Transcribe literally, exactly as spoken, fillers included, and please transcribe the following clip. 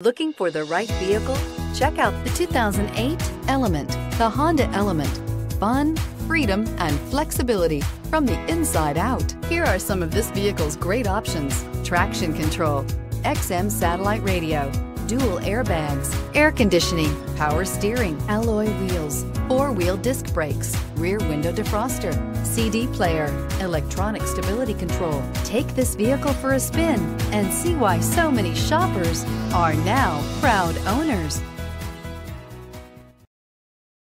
Looking for the right vehicle? Check out the two thousand eight Element. The Honda Element. Fun, freedom, and flexibility from the inside out. Here are some of this vehicle's great options. Traction control, X M satellite radio, dual airbags, air conditioning, power steering, alloy wheels, four-wheel disc brakes, rear window defroster, C D player, electronic stability control. Take this vehicle for a spin and see why so many shoppers are now proud owners.